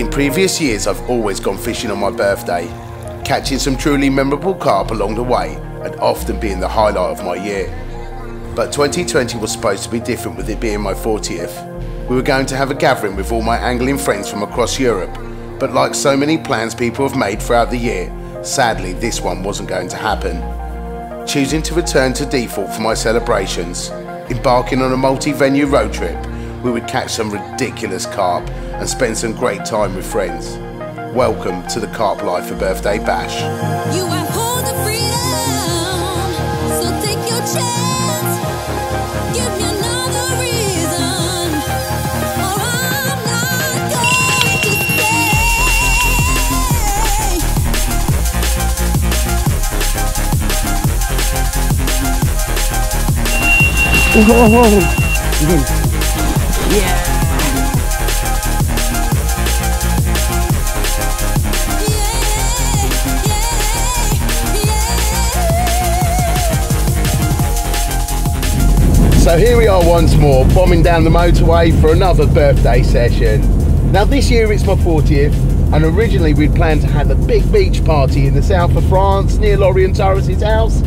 In previous years, I've always gone fishing on my birthday, catching some truly memorable carp along the way and often being the highlight of my year. But 2020 was supposed to be different, with it being my 40th. We were going to have a gathering with all my angling friends from across Europe, but like so many plans people have made throughout the year, sadly this one wasn't going to happen. Choosing to return to default for my celebrations, embarking on a multi-venue road trip, we would catch some ridiculous carp and spend some great time with friends. Welcome to the Carp Life for Birthday Bash. You are for the freedom, so take your chance. Give me another reason, or I'm not going to stay. Whoa. Yeah. So here we are once more, bombing down the motorway for another birthday session. Now this year it's my 40th, and originally we'd planned to have a big beach party in the south of France, near Laurie and Taris' house,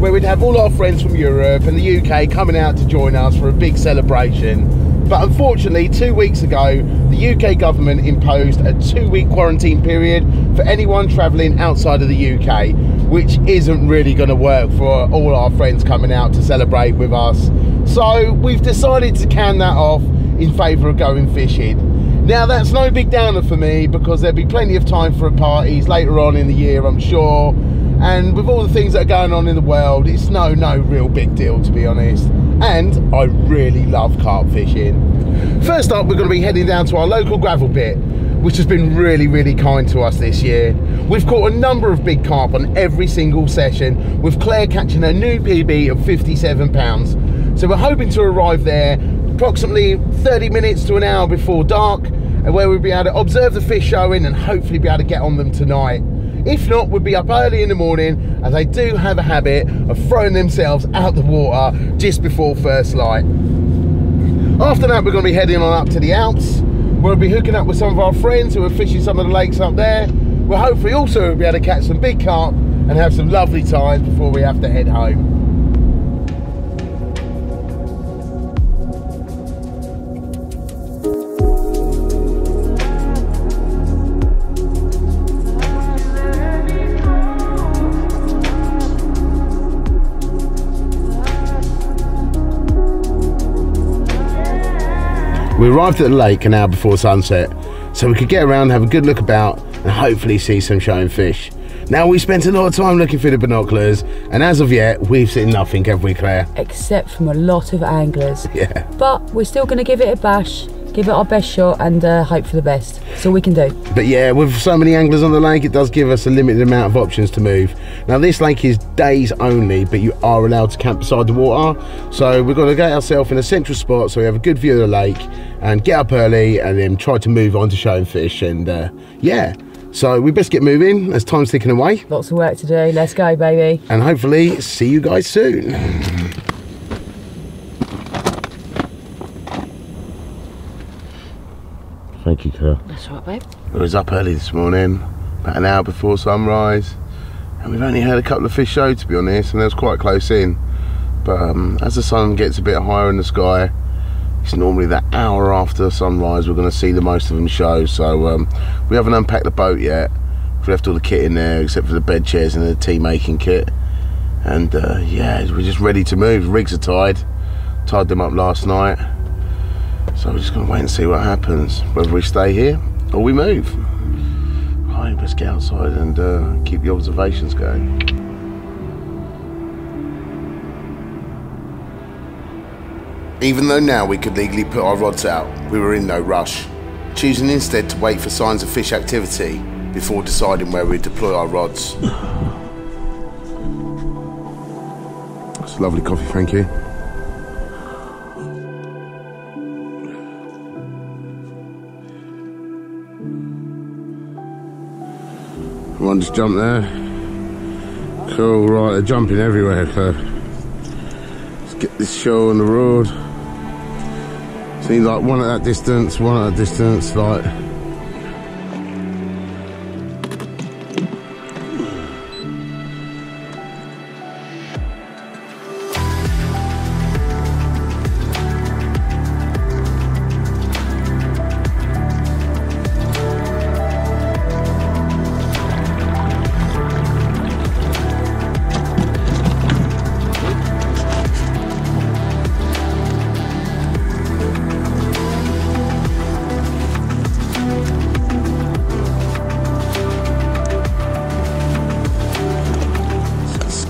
where we'd have all our friends from Europe and the UK coming out to join us for a big celebration. But unfortunately, 2 weeks ago, the UK government imposed a 2-week quarantine period for anyone travelling outside of the UK, which isn't really going to work for all our friends coming out to celebrate with us. So we've decided to can that off in favour of going fishing. Now that's no big downer for me, because there'll be plenty of time for parties later on in the year, I'm sure. And with all the things that are going on in the world, it's no real big deal, to be honest. And I really love carp fishing. First up, we're going to be heading down to our local gravel pit, which has been really kind to us this year. We've caught a number of big carp on every single session, with Claire catching her new PB of 57 pounds. So we're hoping to arrive there approximately 30 minutes to an hour before dark, and where we'll be able to observe the fish showing and hopefully be able to get on them tonight. If not, we'll be up early in the morning, as they do have a habit of throwing themselves out the water just before first light. After that, we're going to be heading on up to the Alps. We'll be hooking up with some of our friends who are fishing some of the lakes up there. We'll hopefully also be able to catch some big carp and have some lovely times before we have to head home. We arrived at the lake an hour before sunset, so we could get around, have a good look about, and hopefully see some showing fish. Now, we spent a lot of time looking through the binoculars, and as of yet, we've seen nothing, have we, Claire? Except from a lot of anglers. Yeah. But we're still going to give it a bash, give it our best shot, and hope for the best. That's all we can do. But yeah, with so many anglers on the lake, it does give us a limited amount of options to move. Now, this lake is days only, but you are allowed to camp beside the water. So we've got to get ourselves in a central spot so we have a good view of the lake, and get up early and then try to move on to showing fish. And yeah, so we best get moving as time's ticking away. Lots of work to do. Let's go, baby. And hopefully see you guys soon. Thank you, Claire. That's all right, babe. I was up early this morning, about an hour before sunrise, and we've only heard a couple of fish show, to be honest, and they was quite close in. But as the sun gets a bit higher in the sky, it's normally that hour after sunrise we're going to see the most of them show. So we haven't unpacked the boat yet. We've left all the kit in there except for the bed chairs and the tea making kit. And yeah, we're just ready to move. Rigs are tied them up last night, so we're just going to wait and see what happens, whether we stay here or we move. Right, let's get outside and keep the observations going. Even though now we could legally put our rods out, we were in no rush, choosing instead to wait for signs of fish activity before deciding where we'd deploy our rods. That's a lovely coffee, thank you. One just jumped there. Cool, right, they're jumping everywhere, so let's get this show on the road. Seems like one at that distance, like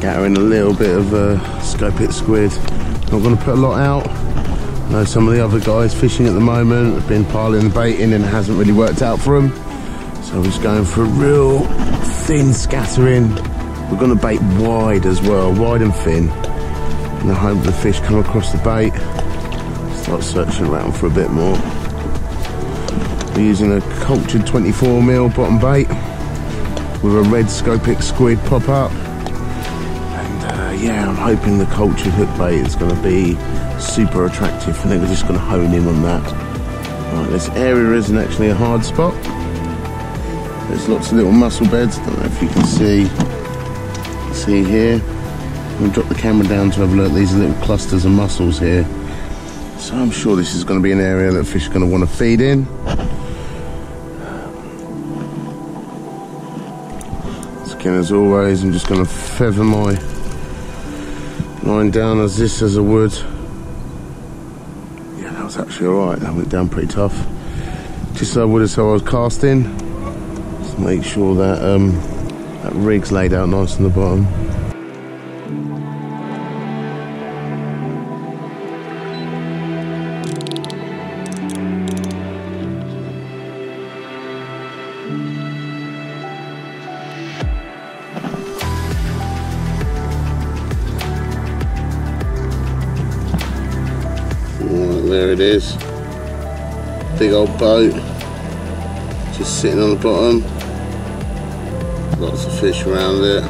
Scattering a little bit of Scopex squid. Not going to put a lot out. I know some of the other guys fishing at the moment have been piling the bait in and it hasn't really worked out for them. So I'm just going for a real thin scattering. We're going to bait wide as well, wide and thin. And I hope the fish come across the bait. Start searching around for a bit more. We're using a cultured 24mm bottom bait with a red Scopex squid pop up. And yeah, I'm hoping the cultured hook bait is going to be super attractive. I think we're just going to hone in on that. Right, this area isn't actually a hard spot. There's lots of little mussel beds. I don't know if you can see here. I'm going to drop the camera down to have a look. These are little clusters of mussels here. So I'm sure this is going to be an area that fish are going to want to feed in. Again, as always, I'm just going to feather my line down as I would. Yeah, that was actually alright. That went down pretty tough. Just as I would as I was casting. Just make sure that that rig's laid out nice on the bottom. There it is, big old boat, just sitting on the bottom, lots of fish around there.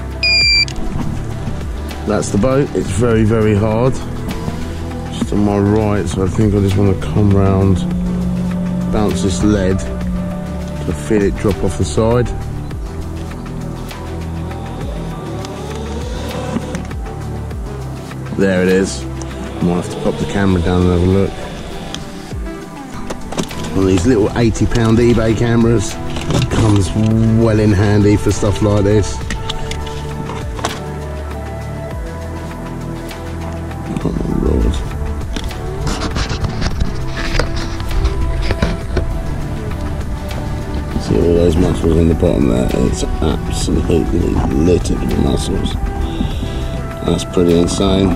That's the boat. It's very, very hard, just on my right, so I think I just want to come round, bounce this lead, to feel it drop off the side. There it is. I might have to pop the camera down and have a look. One of these little 80-pound eBay cameras comes well in handy for stuff like this. Oh my lord. See all those mussels on the bottom there? It's absolutely littered with mussels. That's pretty insane.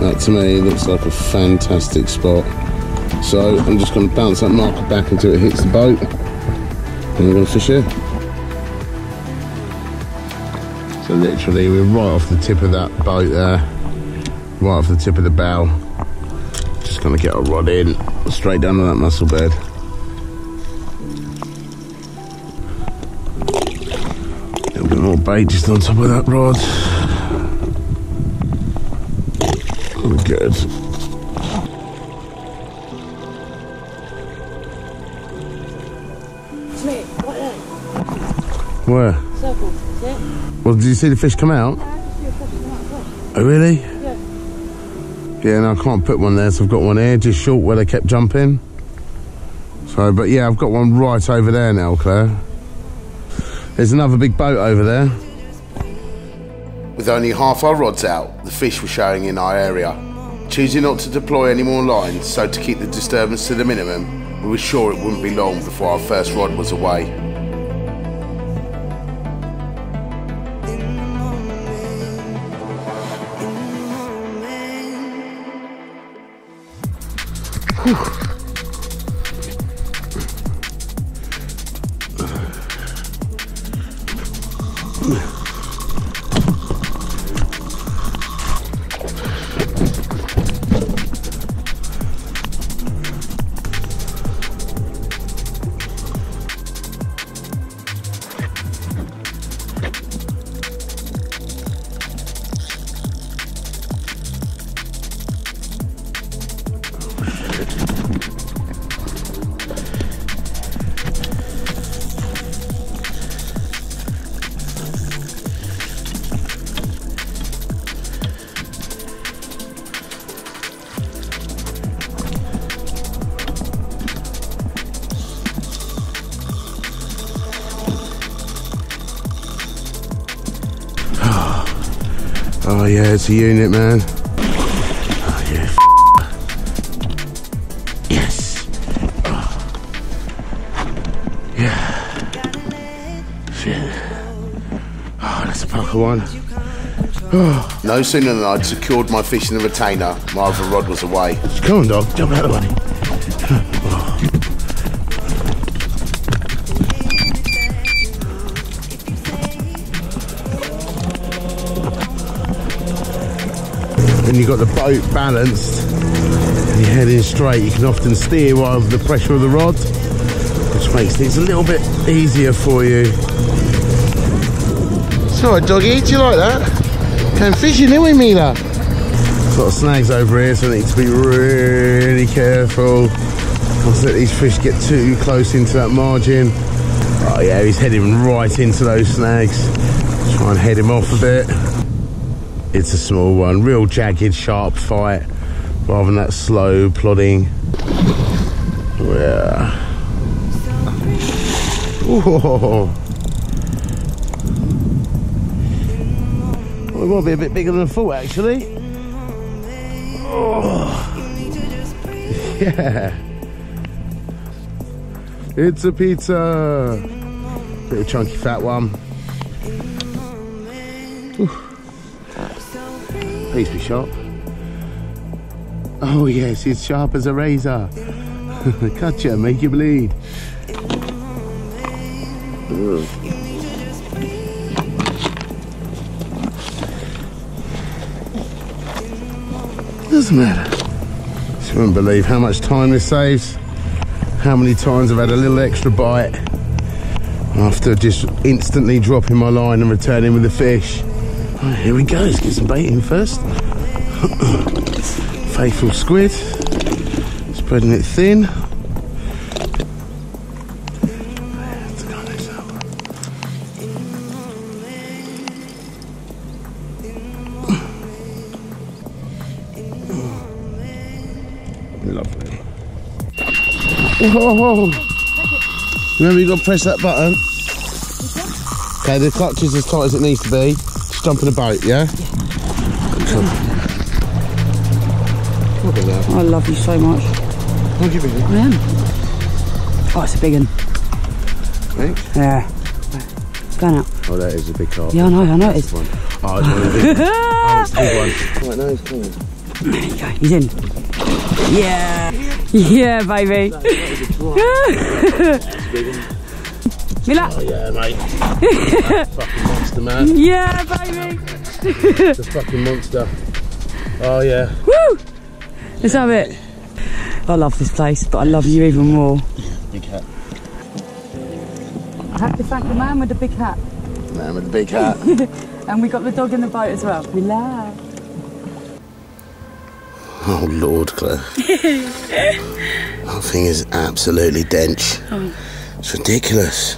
That to me looks like a fantastic spot. So I'm just going to bounce that marker back until it hits the boat. And we're going to fish here. So literally we're right off the tip of that boat there. Right off the tip of the bow. Just going to get a rod in straight down to that mussel bed. A little bit more bait just on top of that rod. Good. Where? Circle, is it? Well, did you see the fish come out? Yeah, I can see a fish come out as well. Oh, really? Yeah. Yeah, no, I can't put one there, so I've got one here, just short where they kept jumping. So, but yeah, I've got one right over there now, Claire. There's another big boat over there. With only half our rods out, the fish were showing in our area. Choosing not to deploy any more lines so to keep the disturbance to the minimum, we were sure it wouldn't be long before our first rod was away. Oh yeah, it's a unit, man. Oh yeah, yes. Oh. Yeah. Shit. Oh, that's a pucker one. No sooner than I'd secured my fish in the retainer, my other rod was away. Come on, dog, jump out of the way. When you've got the boat balanced and you're heading straight, you can often steer while the pressure of the rod, which makes things a little bit easier for you. It's alright, doggy, do you like that? Came fishing, didn't we, Mila? There's a lot of snags over here, so I need to be really careful. Not let these fish get too close into that margin. Oh yeah, he's heading right into those snags. Try and head him off a bit. It's a small one, real jagged, sharp fight, rather than that slow, plodding. Yeah. Whoa. It might be a bit bigger than a foot, actually. Oh. Yeah. It's a pizza. Little chunky fat one. Please be sharp. Oh yes, it's sharp as a razor. Cut you, make you bleed. Ugh. Doesn't matter. Just wouldn't believe how much time this saves. How many times I've had a little extra bite after just instantly dropping my line and returning with the fish. Right, here we go. Let's get some bait in first. Faithful squid, spreading it thin. Lovely. Whoa! Remember, you've got to press that button. Okay, the clutch is as tight as it needs to be. Just jump in the boat, yeah? Yeah. Look at that. I love you so much. How do you big one? I am. Oh, it's a big one. Thanks. Yeah. Go on out. Oh, that is a big carp. Yeah, I know it is. One. Oh, it's one of the big ones. Oh, it's a big one. Right, now it's coming. There you go, he's in. Yeah, yeah, baby. Mila. Oh yeah, mate. That's fucking monster, man. Yeah, baby. It's a fucking monster. Oh yeah. Woo! Let's have it. I love this place, but I love you even more. Big hat. I have to thank the man with the big hat. Man with the big hat. And we got the dog in the boat as well. We love. Oh Lord, Claire. That thing is absolutely dense. Oh. It's ridiculous.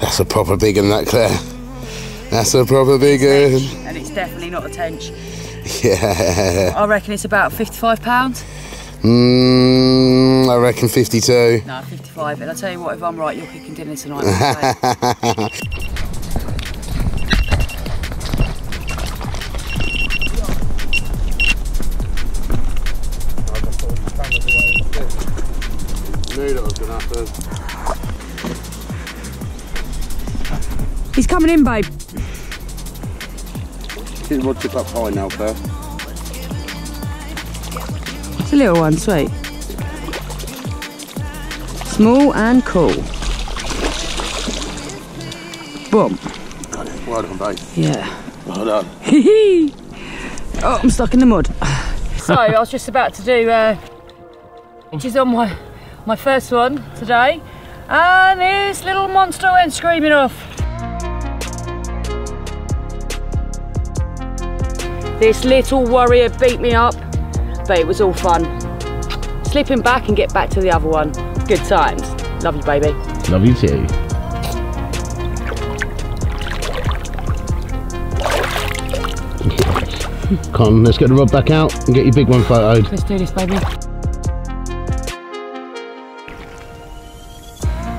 That's a proper big one, that, Claire. That's a proper big one. And it's definitely not a tench. Yeah. I reckon it's about 55 pounds. I reckon 52. No, 55. And I'll tell you what, if I'm right, you're cooking dinner tonight. He's coming in, babe. His rod tip up high now, Claire. It's a little one, sweet. Small and cool. Boom. Well done, babe. Yeah. Well done. Oh, I'm stuck in the mud. So, I was just about to do, which is on my first one today, and this little monster went screaming off. This little warrior beat me up, but it was all fun. Slipping back and get back to the other one. Good times. Love you, baby. Love you too. Come on, let's get the rod back out and get your big one photoed. Let's do this, baby.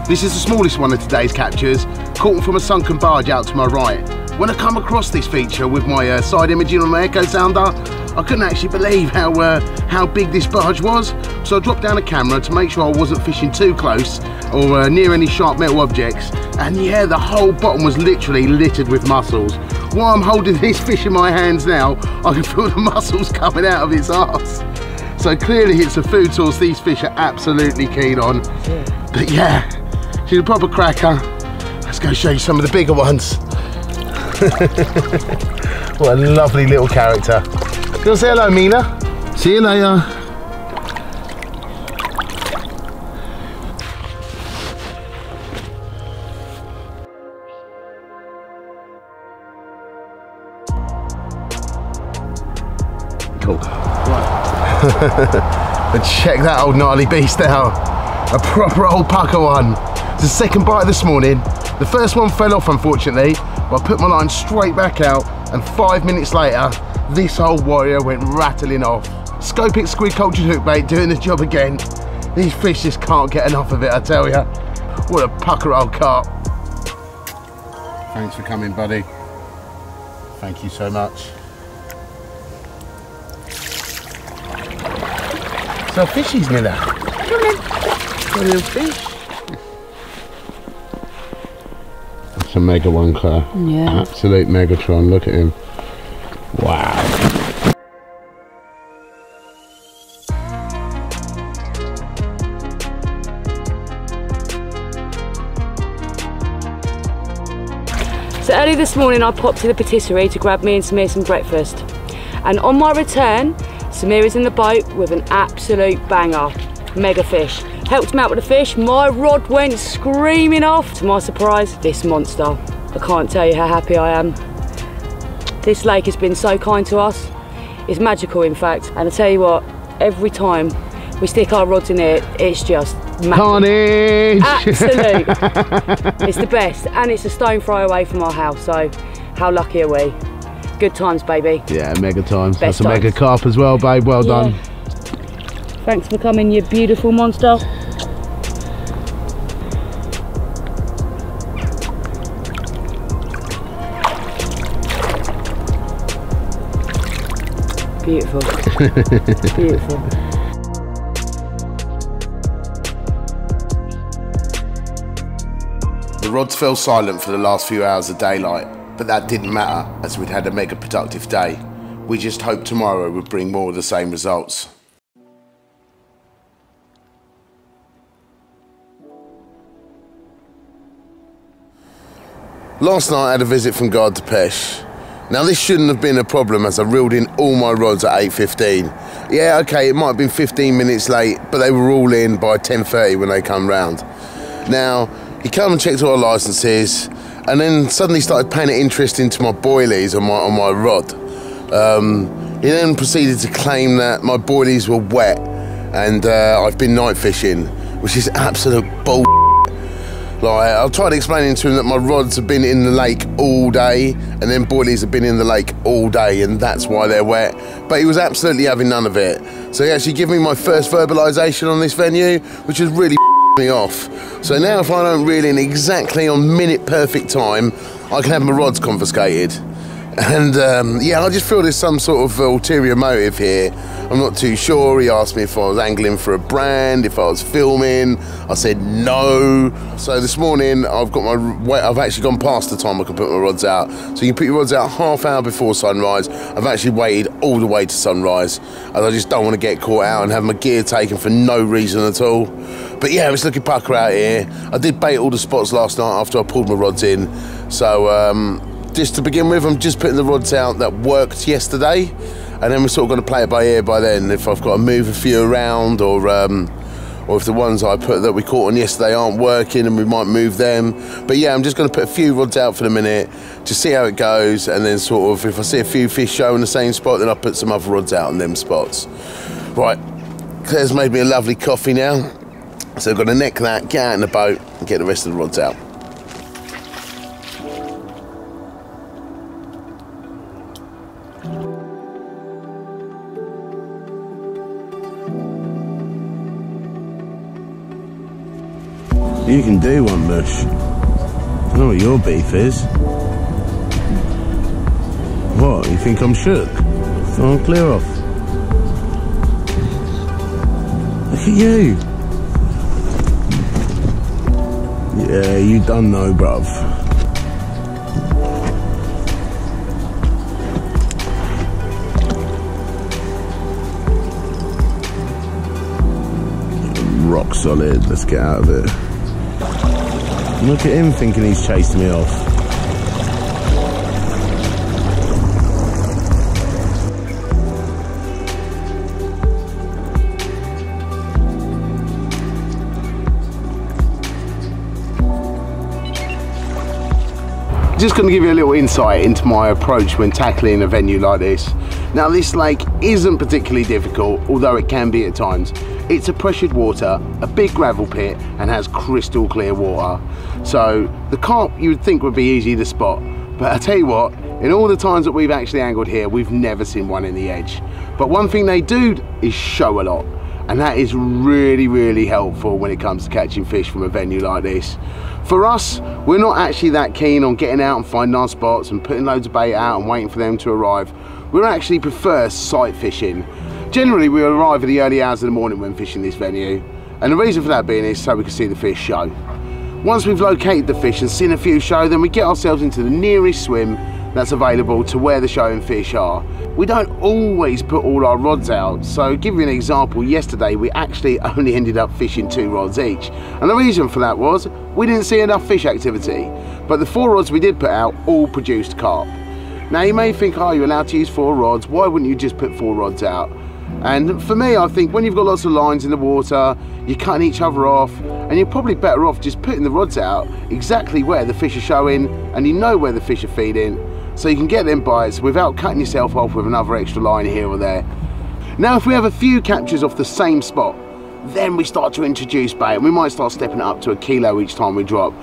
This is the smallest one of today's captures, caught from a sunken barge out to my right. When I come across this feature with my side imaging on my echo sounder, I couldn't actually believe how big this barge was, so I dropped down a camera to make sure I wasn't fishing too close or near any sharp metal objects, and yeah, the whole bottom was literally littered with mussels. While I'm holding this fish in my hands now, I can feel the muscles coming out of its arse. So clearly it's a food source these fish are absolutely keen on. Yeah. But yeah, she's a proper cracker. Let's go show you some of the bigger ones. What a lovely little character. Go say hello, Mila. See you later. Cool. Right. But check that old gnarly beast out. A proper old pucker one. It's the second bite this morning. The first one fell off, unfortunately, but I put my line straight back out, and 5 minutes later, this whole warrior went rattling off. Scopex squid cultured hookbait doing the job again. These fish just can't get enough of it, I tell you. What a pucker old carp. Thanks for coming, buddy. Thank you so much. So fishies, Mila. Come on, little fish. It's a mega one, Claire. Yeah. Absolute Megatron, look at him. Wow. So early this morning I popped to the patisserie to grab me and Samir some breakfast. And on my return, Samir is in the boat with an absolute banger, mega fish. Helped him out with the fish, my rod went screaming off. To my surprise, this monster. I can't tell you how happy I am. This lake has been so kind to us. It's magical, in fact. And I tell you what, every time we stick our rods in here, it's just magic. Carnage! Absolute. It's the best. And it's a stone throw away from our house, so how lucky are we? Good times, baby. Yeah, mega times. Best That's a times. Mega carp as well, babe. Well done. Thanks for coming, you beautiful monster. Beautiful. Beautiful. The rods fell silent for the last few hours of daylight, but that didn't matter as we'd had a mega productive day. We just hoped tomorrow would bring more of the same results. Last night I had a visit from Garde Pêche. Now this shouldn't have been a problem as I reeled in all my rods at 8:15. Yeah, okay, it might have been 15 minutes late, but they were all in by 10:30 when they come round. Now, he came and checked all our licenses, and then suddenly started paying an interest into my boilies on my rod. He then proceeded to claim that my boilies were wet, and I've been night fishing, which is absolute bull. Like, I've tried explaining to him that my rods have been in the lake all day, and then boilies have been in the lake all day, and that's why they're wet. But he was absolutely having none of it. So he actually gave me my first verbalisation on this venue, which has really me off. So now if I don't reel in exactly on minute perfect time, I can have my rods confiscated. And yeah, I just feel there's some sort of ulterior motive here. I'm not too sure. He asked me if I was angling for a brand, if I was filming. I said no. So this morning I've got I've actually gone past the time I can put my rods out. So you can put your rods out half hour before sunrise. I've actually waited all the way to sunrise, and I just don't want to get caught out and have my gear taken for no reason at all. But yeah, it's looking pucker out here. I did bait all the spots last night after I pulled my rods in. So just to begin with, I'm just putting the rods out that worked yesterday, and then we're sort of going to play it by ear by then. If I've got to move a few around, or if the ones I put that we caught on yesterday aren't working, and we might move them. But yeah, I'm just going to put a few rods out for the minute to see how it goes, and then sort of if I see a few fish show in the same spot, then I'll put some other rods out on them spots. Right, Claire's made me a lovely coffee now, so I've got to neck that, get out in the boat, and get the rest of the rods out. You can do one, Mush. I know what your beef is. What, you think I'm shook? I'll clear off. Look at you. Yeah, you done though, bruv. rock solid. Let's get out of it. Look at him thinking he's chasing me off. Just going to give you a little insight into my approach when tackling a venue like this. Now this lake isn't particularly difficult, although it can be at times. It's a pressured water, a big gravel pit, and has crystal clear water. So the carp you would think would be easy to spot, but I tell you what, in all the times that we've actually angled here, we've never seen one in the edge. But one thing they do is show a lot, and that is really, really helpful when it comes to catching fish from a venue like this. For us, we're not actually that keen on getting out and finding our spots and putting loads of bait out and waiting for them to arrive. We actually prefer sight fishing. Generally, we arrive at the early hours of the morning when fishing this venue, and the reason for that being is so we can see the fish show. Once we've located the fish and seen a few show, then we get ourselves into the nearest swim that's available to where the showing fish are. We don't always put all our rods out, so give you an example, yesterday we actually only ended up fishing 2 rods each, and the reason for that was we didn't see enough fish activity, but the 4 rods we did put out all produced carp. Now you may think, oh, you're allowed to use 4 rods, why wouldn't you just put 4 rods out? And for me, I think when you've got lots of lines in the water, you're cutting each other off, and you're probably better off just putting the rods out exactly where the fish are showing, and you know where the fish are feeding, so you can get them bites without cutting yourself off with another extra line here or there. Now if we have a few captures off the same spot, then we start to introduce bait, and we might start stepping it up to 1 kilo each time we drop.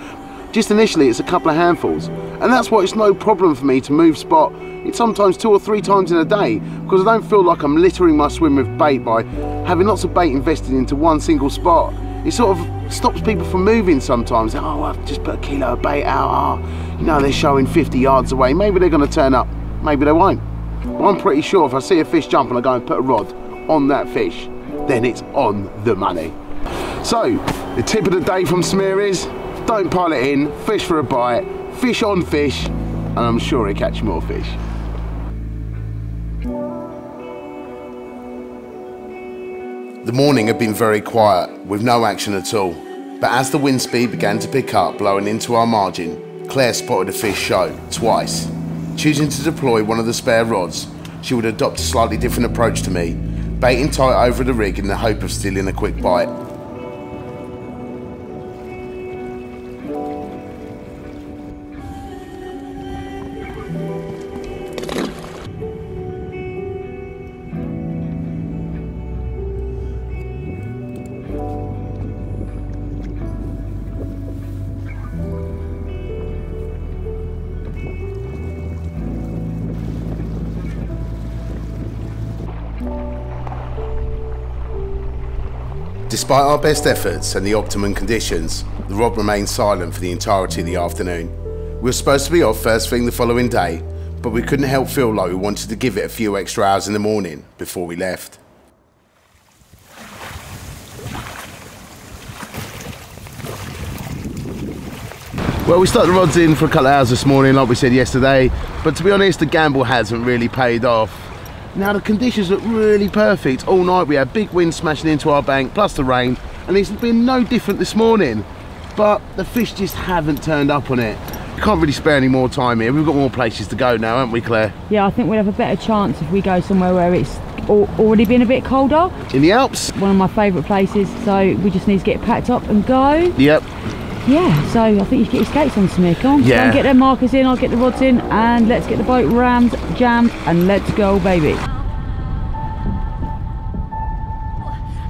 Just initially it's a couple of handfuls, and that's why it's no problem for me to move spot. It's sometimes 2 or 3 times in a day, because I don't feel like I'm littering my swim with bait by having lots of bait invested into one single spot. It sort of stops people from moving sometimes. Oh, I've just put 1 kilo of bait out, oh, you know, they're showing 50 yards away, maybe they're going to turn up, maybe they won't. But I'm pretty sure if I see a fish jump and I go and put a rod on that fish, then it's on the money. So the tip of the day from Samir is, don't pile it in, fish for a bite, fish on fish, and I'm sure he'll catch more fish. The morning had been very quiet, with no action at all, but as the wind speed began to pick up, blowing into our margin, Claire spotted a fish show twice. Choosing to deploy one of the spare rods, she would adopt a slightly different approach to me, baiting tight over the rig in the hope of stealing a quick bite. Despite our best efforts and the optimum conditions, the rod remained silent for the entirety of the afternoon. We were supposed to be off first thing the following day, but we couldn't help feel like we wanted to give it a few extra hours in the morning before we left. Well, we stuck the rods in for a couple of hours this morning, like we said yesterday, but to be honest, the gamble hasn't really paid off. Now the conditions look really perfect. All night we had big wind smashing into our bank, plus the rain, and it's been no different this morning. But the fish just haven't turned up on it. You can't really spare any more time here. We've got more places to go now, haven't we, Claire? Yeah, I think we'll have a better chance if we go somewhere where it's already been a bit colder. In the Alps? One of my favourite places, so we just need to get packed up and go. Yep. Yeah, so I think you should get your skates on, Samir. Come on, yeah. Go and get their markers in, I'll get the rods in, and let's get the boat rammed, jammed, and let's go, baby.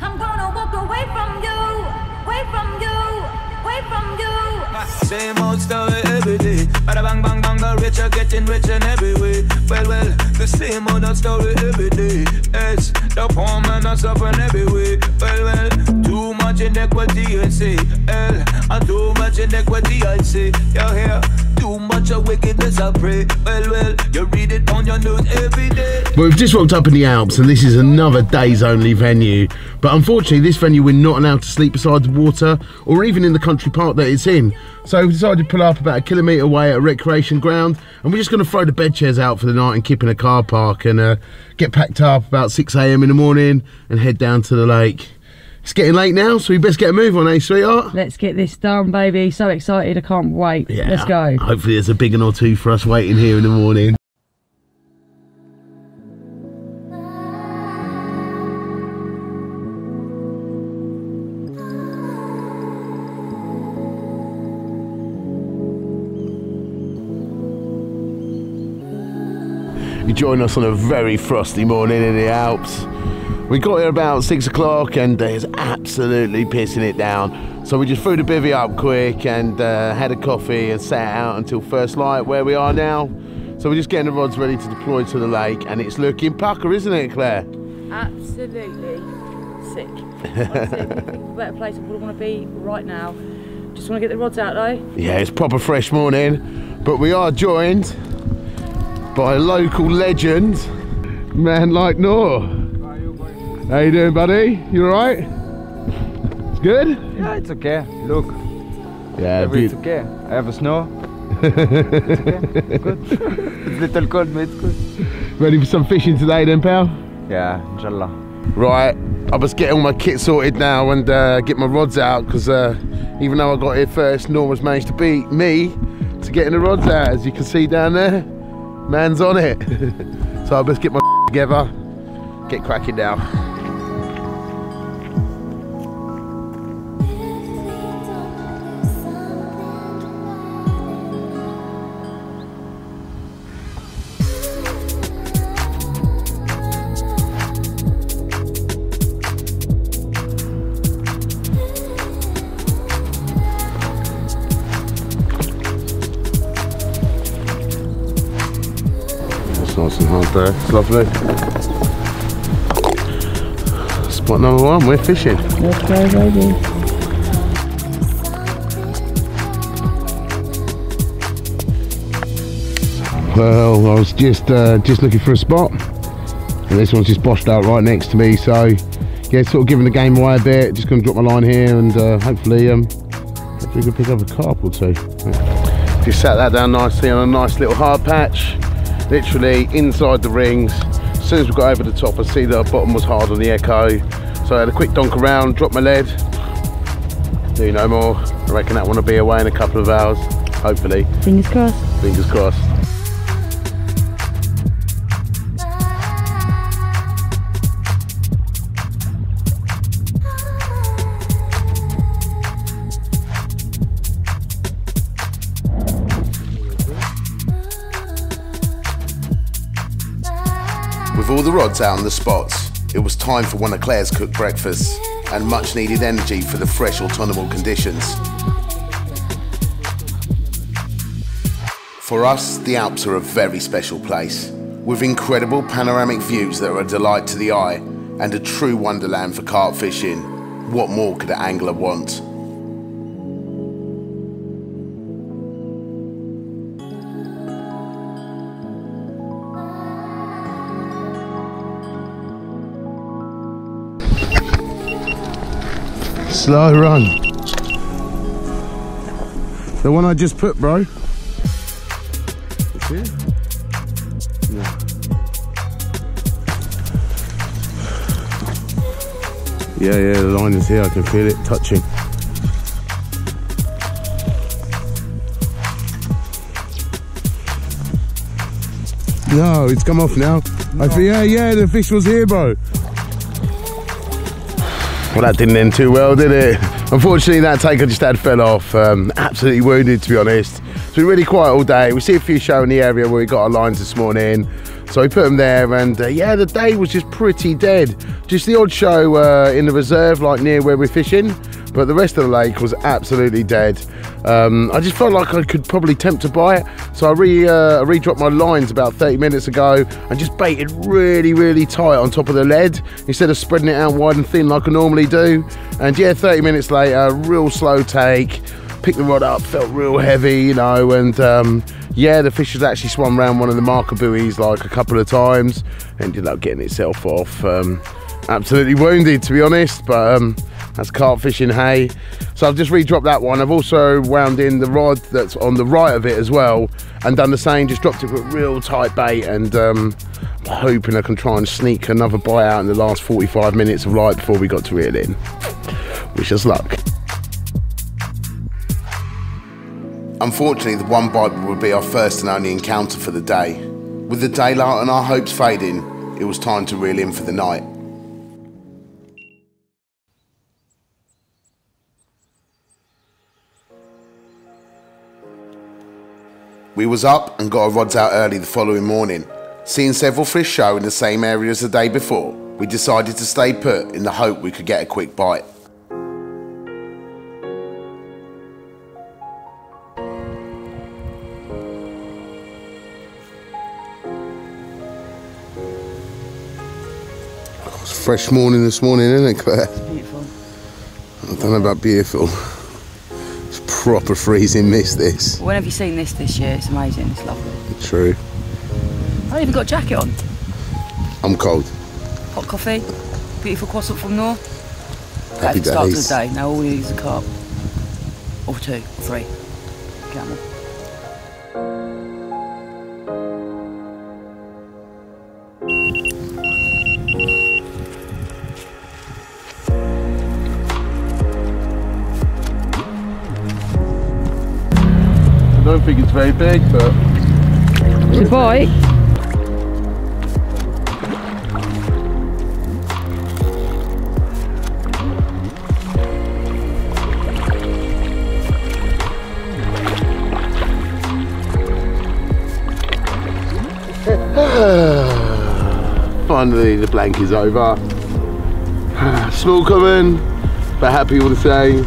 I'm gonna walk away from you, Same old story every day. Bada bang bang bang, the rich are getting rich in every way. Well, well, the same old story every day. It's the poor man are suffering every way. Well, well, too much inequity, I say. And too much inequity, I say. You're here, too much of wickedness, I pray. Well, well, you read it on your news every day. Well, we've just walked up in the Alps, and this is another days only venue. But unfortunately, this venue we're not allowed to sleep beside the water or even in the country park that it's in. So we decided to pull up about 1 kilometre away at a recreation ground, and we're just going to throw the bed chairs out for the night and keep in a car park and get packed up about 6 a.m. in the morning and head down to the lake. It's getting late now, so we best get a move on, eh, sweetheart? Let's get this done, baby. So excited, I can't wait. Yeah, let's go. Hopefully there's a big one or two for us waiting here in the morning. You join us on a very frosty morning in the Alps. We got here about 6 o'clock and it's absolutely pissing it down. So we just threw the bivvy up quick and had a coffee and sat out until first light where we are now. So we're just getting the rods ready to deploy to the lake and it's looking pucker, isn't it, Claire? Absolutely sick. Honestly, I couldn't think of a better place I would want to be right now. Just want to get the rods out though. Yeah, it's proper fresh morning, but we are joined by a local legend, man like Noor. How you doing, buddy? You alright? It's good? Yeah, it's okay. Look. Yeah, it's okay. I have a snow. It's okay. It's good. It's a little cold, but it's good. Ready for some fishing today then, pal? Yeah, inshallah. Right, I must get all my kit sorted now and get my rods out, because even though I got here first, Noor has managed to beat me to getting the rods out, as you can see down there. Man's on it. So I'll just get my together, get cracking now. Nice and hard there, it's lovely. Spot number one, we're fishing. Let's go, baby. Well, I was just looking for a spot, and this one's just boshed out right next to me, so yeah, sort of giving the game away a bit. Just gonna drop my line here and hopefully we can pick up a carp or two. Just sat that down nicely on a nice little hard patch. Literally inside the rings. As soon as we got over the top, I see the bottom was hard on the echo. So I had a quick donk around, dropped my lead. Do no more. I reckon that one will be away in a couple of hours, hopefully. Fingers crossed. Fingers crossed. With all the rods out on the spots, it was time for one of Claire's cooked breakfasts and much needed energy for the fresh autumnal conditions. For us, the Alps are a very special place, with incredible panoramic views that are a delight to the eye and a true wonderland for carp fishing. What more could an angler want? Slow run. The one I just put, bro. That's it? No. Yeah, the line is here. I can feel it touching. No, it's come off now. No. I feel, yeah, the fish was here, bro. Well, that didn't end too well, did it? Unfortunately, that take I just had fell off. Absolutely wounded, to be honest. It's been really quiet all day. We see a few show in the area where we got our lines this morning. So we put them there and yeah, the day was just pretty dead. Just the odd show in the reserve, like near where we're fishing, but the rest of the lake was absolutely dead. I just felt like I could probably tempt a bite. So I re-dropped my lines about 30 minutes ago and just baited really, really tight on top of the lead instead of spreading it out wide and thin like I normally do. And yeah, 30 minutes later, real slow take, picked the rod up, felt real heavy, you know, and yeah, the fish has actually swum around one of the marker buoys like a couple of times, ended up getting itself off. Absolutely wounded, to be honest, but that's carp fishing, hey. So I've just re-dropped that one. I've also wound in the rod that's on the right of it as well and done the same, just dropped it with real tight bait and I'm hoping I can try and sneak another bite out in the last 45 minutes of light before we got to reel in. wish us luck. Unfortunately, the one bite would be our first and only encounter for the day. With the daylight and our hopes fading, it was time to reel in for the night. We was up and got our rods out early the following morning. Seeing several fish show in the same area as the day before, we decided to stay put in the hope we could get a quick bite. Fresh morning this morning, isn't it, Claire? It's beautiful. I don't know about beautiful. It's proper freezing mist, this. When have you seen this this year? It's amazing, it's lovely. True. I haven't even got a jacket on. I'm cold. Hot coffee, beautiful croissant from Noor. Happy days. Start to the day, now all we need is a carp. Or two, or three. Come on. I don't think it's very big, but... It's a bite. Finally, the blank is over. Small coming, but happy all the same.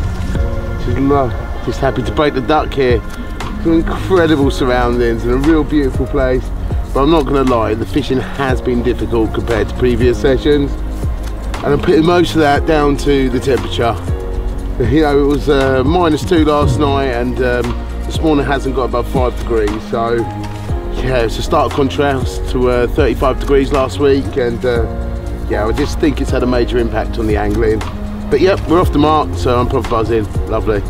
Just happy to break the duck here. Incredible surroundings and a real beautiful place, but I'm not going to lie, the fishing has been difficult compared to previous sessions, and I'm putting most of that down to the temperature. You know, it was -2 last night, and this morning hasn't got above 5 degrees, so yeah, it's a stark contrast to 35 degrees last week, and yeah, I just think it's had a major impact on the angling. But yep, we're off the mark, so I'm proper buzzing. Lovely.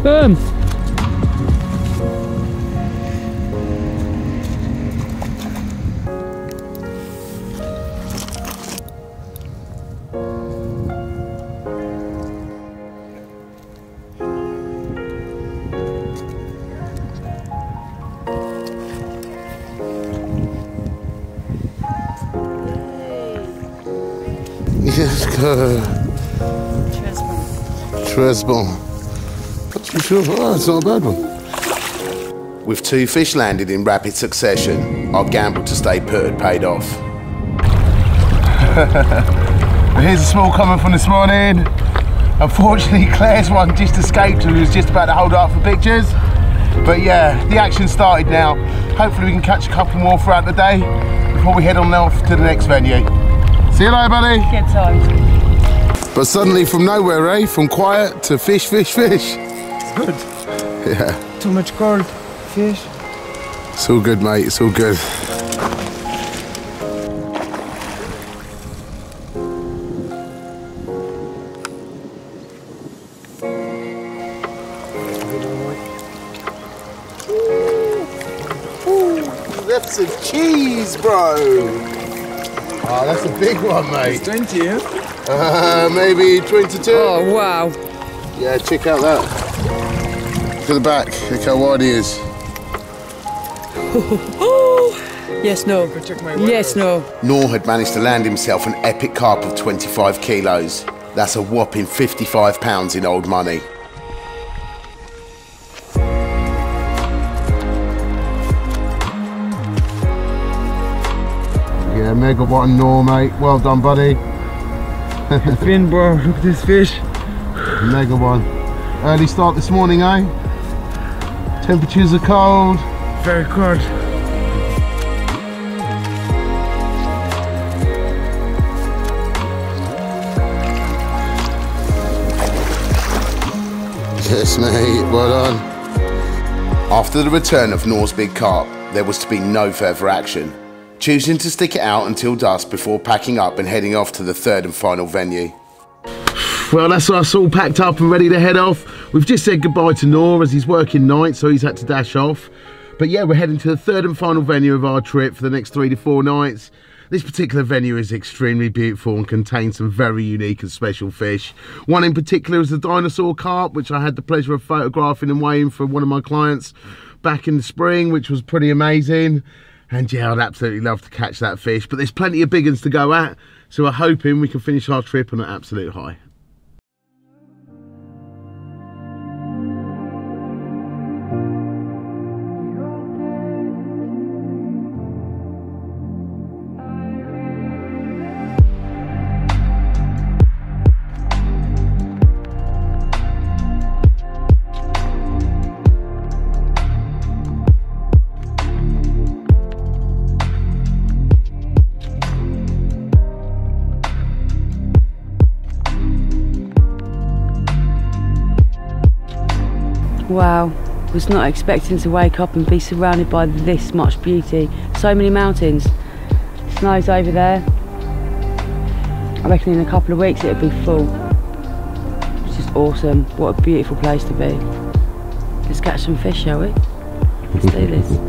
Tresbon. Oh, that's not a bad one. With two fish landed in rapid succession, our gamble to stay put had paid off. Here's a small comment from this morning. Unfortunately, Claire's one just escaped and was just about to hold up for pictures. But yeah, the action started now. Hopefully we can catch a couple more throughout the day before we head on off to the next venue. See you later, buddy. Good time. But suddenly, from nowhere, eh? From quiet to fish, fish, fish. It's good. Yeah. Too much cold fish. It's all good, mate. It's all good. Ooh, that's a cheese, bro. Oh, that's a big one, mate. It's 20, yeah? Maybe 22. Oh, wow. Yeah, check out that. To the back, look how wide he is. Yes, no. Yes, no. Noor had managed to land himself an epic carp of 25 kilos. That's a whopping 55 pounds in old money. Yeah, mega one, Noor, mate. Well done, buddy. Fin, bro, look at this fish. Mega one. Early start this morning, eh? Temperatures are cold. Very cold. Yes, mate, well done. After the return of Noor's big carp, there was to be no further action. Choosing to stick it out until dusk before packing up and heading off to the third and final venue. Well, that's us all packed up and ready to head off. We've just said goodbye to Noor as he's working night, so he's had to dash off. But yeah, we're heading to the third and final venue of our trip for the next 3 to 4 nights. This particular venue is extremely beautiful and contains some very unique and special fish. One in particular is the dinosaur carp, which I had the pleasure of photographing and weighing for one of my clients back in the spring, which was pretty amazing. And yeah, I'd absolutely love to catch that fish, but there's plenty of big ones to go at, so we're hoping we can finish our trip on an absolute high. Wow, was not expecting to wake up and be surrounded by this much beauty. So many mountains. Snow's over there. I reckon in a couple of weeks it'll be full. It's just awesome. What a beautiful place to be. Let's catch some fish, shall we? Let's do this.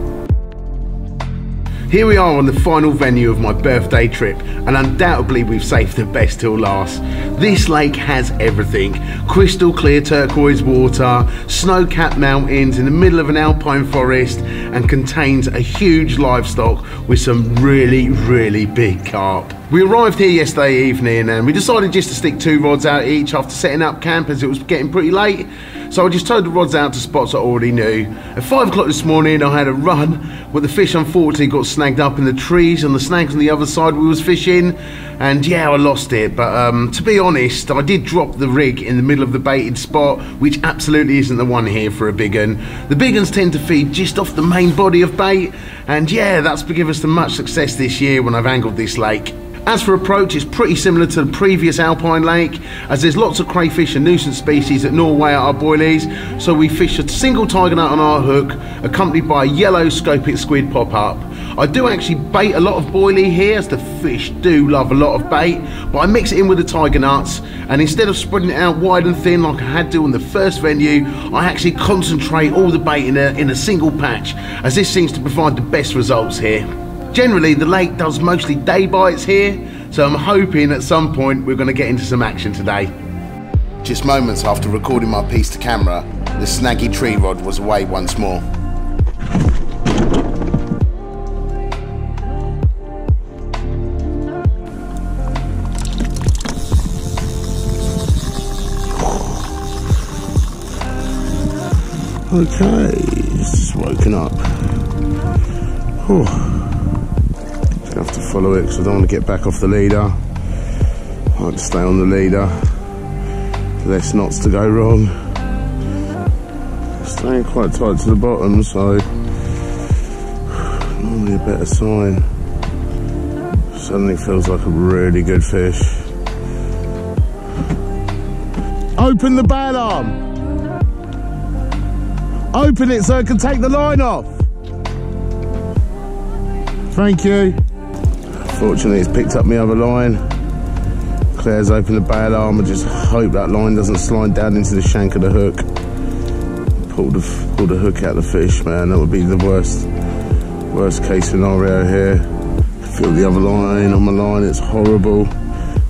Here we are on the final venue of my birthday trip, and undoubtedly we've saved the best till last. This lake has everything. Crystal clear turquoise water, snow-capped mountains in the middle of an alpine forest, and contains a huge livestock with some really, really big carp. We arrived here yesterday evening and we decided just to stick 2 rods out each after setting up camp as it was getting pretty late. So I just towed the rods out to spots I already knew. At 5 o'clock this morning I had a run, but the fish unfortunately got snagged up in the trees and the snags on the other side we was fishing, and yeah, I lost it. But to be honest, I did drop the rig in the middle of the baited spot, which absolutely isn't the one here for a big un. The big uns tend to feed just off the main body of bait, and yeah, that's given us the much success this year when I've angled this lake. As for approach, it's pretty similar to the previous alpine lake, as there's lots of crayfish and nuisance species that gnaw away at our boilies, so we fish a single tiger nut on our hook, accompanied by a yellow Scopex squid pop-up. I do actually bait a lot of boilie here, as the fish do love a lot of bait, but I mix it in with the tiger nuts, and instead of spreading it out wide and thin like I had to on the first venue, I actually concentrate all the bait in a single patch, as this seems to provide the best results here. Generally, the lake does mostly day bites here, so I'm hoping at some point we're going to get into some action today. Just moments after recording my piece to camera, the snaggy tree rod was away once more. Okay, it's woken up. Whew. Have to follow it because I don't want to get back off the leader. I like to stay on the leader. Less knots to go wrong. Staying quite tight to the bottom, so normally a better sign. Suddenly feels like a really good fish. Open the bail arm! Open it so I can take the line off! Thank you. Fortunately, it's picked up my other line. Claire's opened the bail arm. I just hope that line doesn't slide down into the shank of the hook. Pull the hook out of the fish, man. That would be the worst case scenario here. Feel the other line on my line. It's horrible,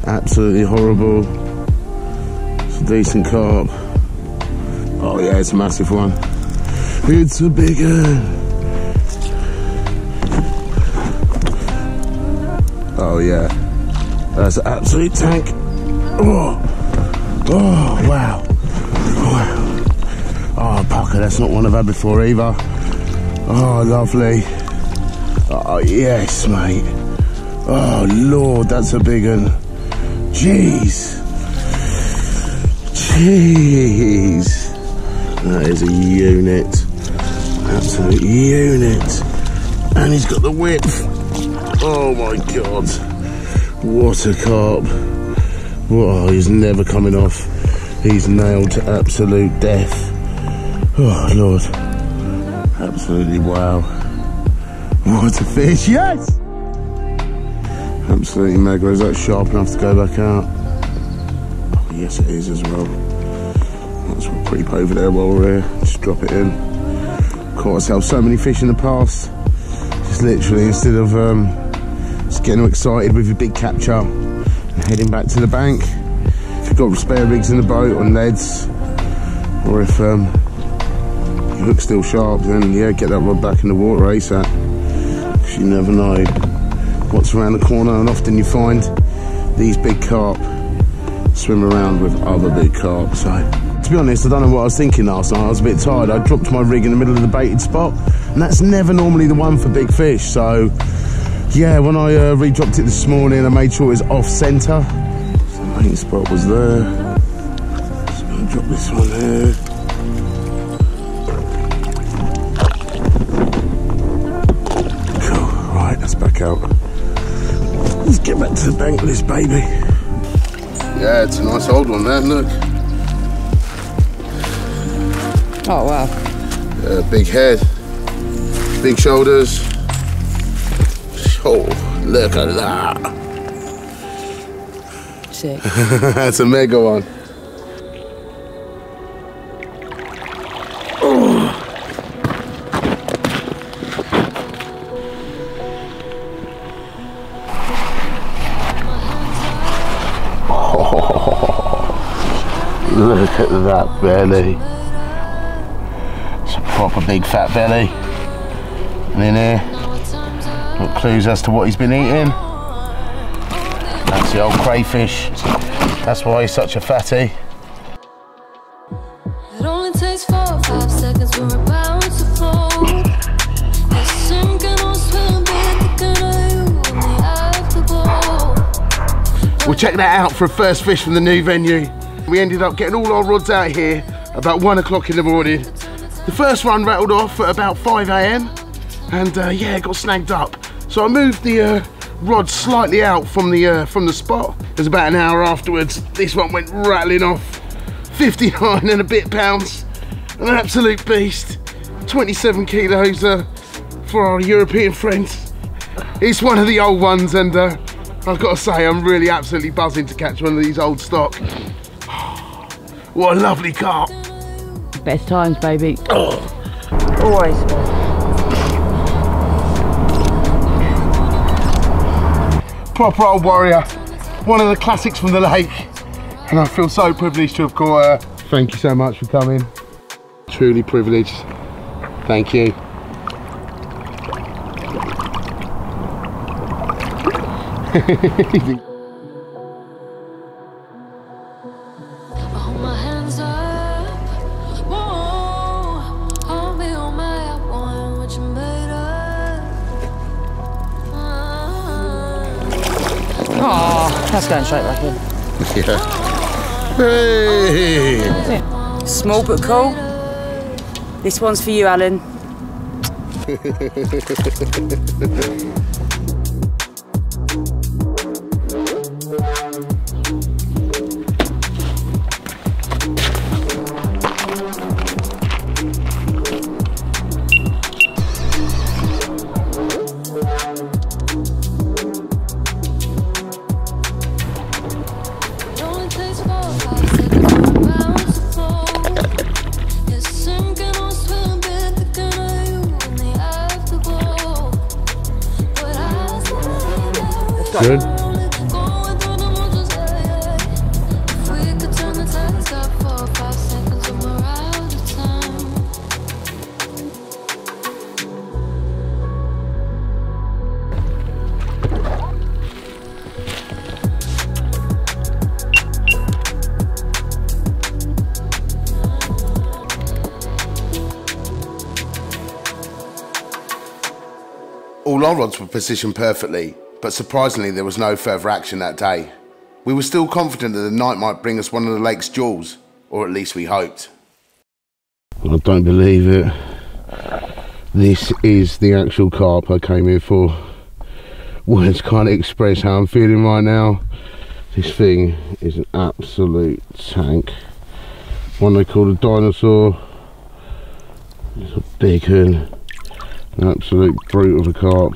absolutely horrible. It's a decent carp. Oh yeah, it's a massive one. It's a big one. Oh yeah, that's an absolute tank. Oh, oh wow, wow. Oh pucker, that's not one I've had before either. Oh lovely. Oh yes mate. Oh lord, that's a big one. Jeez. Jeez. That is a unit. Absolute unit. And he's got the width. Oh my god, what a carp. Whoa, he's never coming off. He's nailed to absolute death. Oh lord, absolutely wow. What a fish, yes! Absolutely mega. Is that sharp enough to go back out? Oh yes it is as well. Let's creep over there while we're here, just drop it in. Caught ourselves so many fish in the past. Just literally, instead of Just getting all excited with your big capture and heading back to the bank. If you've got spare rigs in the boat on leads, or if your hook's still sharp, then yeah, get that rod back in the water ASAP, because you never know what's around the corner. And often you find these big carp swim around with other big carp. So to be honest, I don't know what I was thinking last night. I was a bit tired. I dropped my rig in the middle of the baited spot, and that's never normally the one for big fish. So yeah, when I re-dropped it this morning, I made sure it was off center. So the main spot was there. So I'm gonna drop this one there. Out. Let's get back to the bank with this baby. Yeah, it's a nice old one there, look. Oh wow. Big head, big shoulders. Oh, look at that. Sick. That's a mega one. Look at that belly. It's a proper big fat belly. And in here, got clues as to what he's been eating. That's the old crayfish. That's why he's such a fatty. It only takes 4 or 5 seconds, we're about to fall. We'll check that out for a first fish from the new venue. We ended up getting all our rods out here about 1 o'clock in the morning. The first one rattled off at about 5 AM and yeah, it got snagged up. So I moved the rod slightly out from the spot. It was about an hour afterwards, this one went rattling off. 59 and a bit pounds, an absolute beast. 27 kilos for our European friends. It's one of the old ones, and I've got to say, I'm really absolutely buzzing to catch one of these old stock. What a lovely carp. Best times, baby. Oh. Always. Proper old warrior. One of the classics from the lake. And I feel so privileged to have caught her. Thank you so much for coming. Truly privileged. Thank you. That's going straight back in. Yeah. Hey! Small but cool. This one's for you, Alan. Good. All our rods were positioned perfectly, but surprisingly there was no further action that day. We were still confident that the night might bring us one of the lake's jewels, or at least we hoped. I don't believe it. This is the actual carp I came here for. Words can't express how I'm feeling right now. This thing is an absolute tank. One they call a dinosaur. It's a big one. An absolute brute of a carp.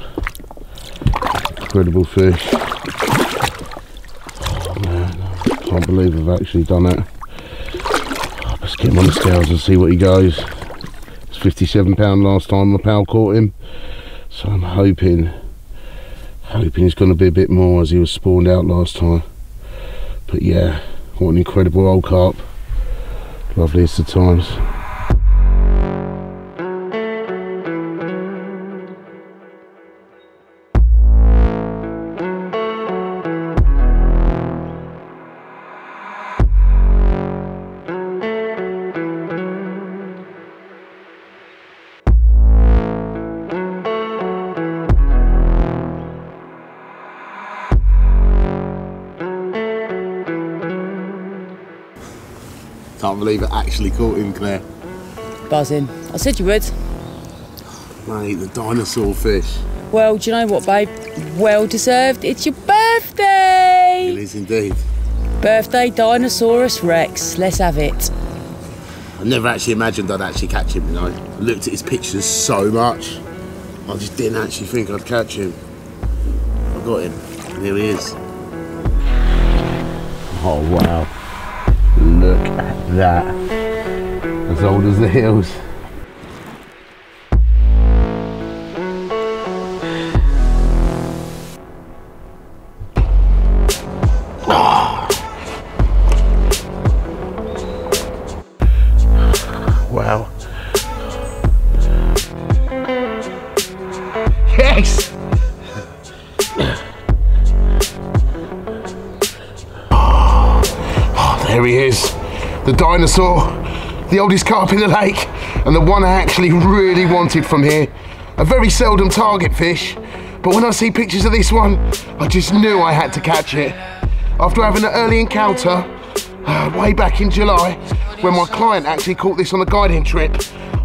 Incredible fish. Oh man, I can't believe I've actually done it. Let's get him on the scales and see what he goes. It's 57 pound last time my pal caught him, so I'm hoping hoping he's going to be a bit more as he was spawned out last time. But yeah, what an incredible old carp. Loveliest of times. Can't believe it actually caught him, Claire. Buzzing. I said you would. Mate, the dinosaur fish. Well, do you know what, babe? Well deserved. It's your birthday! It is indeed. Birthday Dinosaurus Rex. Let's have it. I never actually imagined I'd actually catch him, you know. I looked at his pictures so much. I just didn't actually think I'd catch him. I got him. And here he is. Oh, wow. Look at that, as old as the hills. Oh. Wow. Yes! There he is, the dinosaur, the oldest carp in the lake, and the one I actually really wanted from here. A very seldom target fish, but when I see pictures of this one, I just knew I had to catch it. After having an early encounter, way back in July, when my client actually caught this on a guiding trip,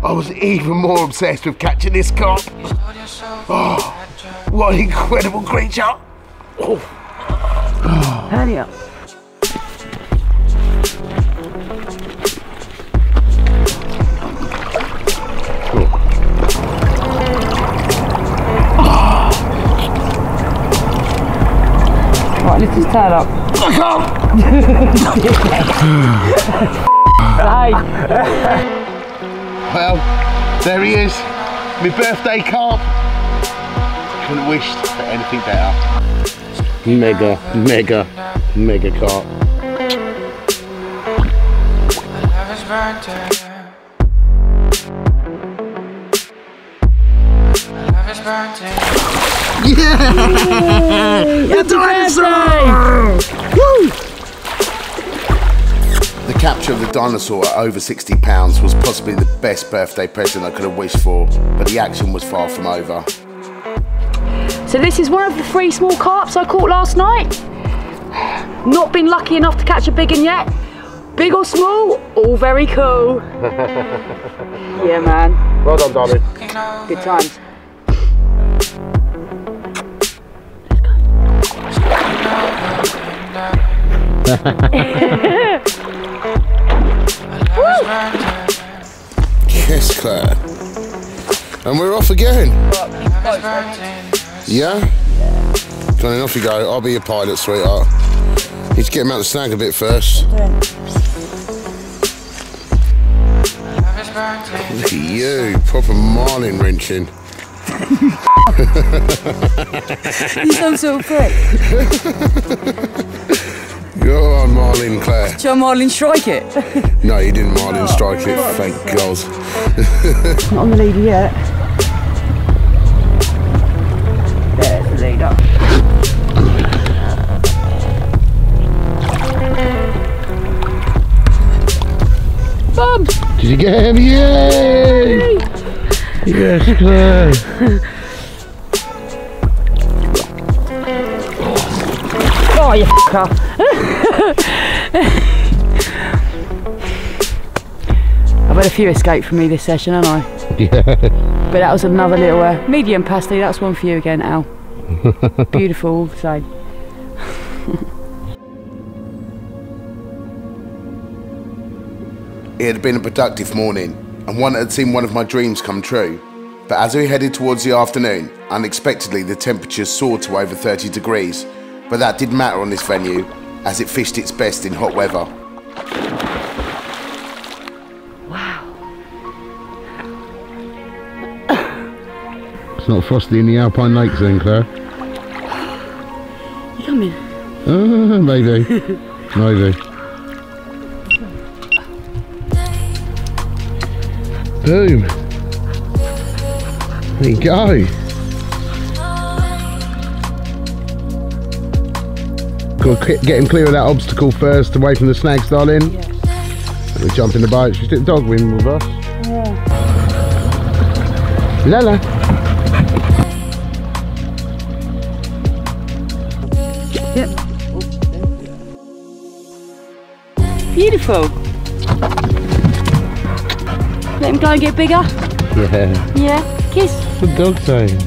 I was even more obsessed with catching this carp. Oh, what an incredible creature. Oh. Hurry up. Lift his tail up. I can't! Well, there he is. My birthday carp. Couldn't have wished for anything better. Mega carp. Yeah! The dinosaur! Woo! The capture of the dinosaur at over 60 pounds was possibly the best birthday present I could have wished for, but the action was far from over. So this is one of the three small carps I caught last night. Not been lucky enough to catch a big one yet. Big or small, all very cool. Yeah, man. Well done, darling. Good times. Yes, Claire. And we're off again. Yeah? Johnny, off you go. I'll be your pilot, sweetheart. Need to get him out the snag a bit first. Look at you, proper marlin wrenching. You sound so prick. Go on, Marlin Claire. Did your Marlin strike it? No, he didn't Marlin strike it, thank God. Not on the leader yet. There's the leader. Boom! Did you get him? Yay! Yes, Claire. Oh, you f***er. I've had a few escape from me this session, haven't I? Yeah. But that was another little medium pasty. That's one for you again, Al. Beautiful all the same. It had been a productive morning, and one that had seen one of my dreams come true. But as we headed towards the afternoon, unexpectedly the temperature soared to over 30 degrees. But that didn't matter on this venue, as it fished its best in hot weather. Wow. It's not frosty in the Alpine Lakes then, Claire? swimming. Maybe. Maybe. Boom. There you go. Got to get him clear of that obstacle first, away from the snags, darling. Yeah. We jump in the boat. She's doing dog win with us. Yeah. Lala. Beautiful. Let him go and get bigger. Yeah. Yeah. Kiss. What's the dog saying?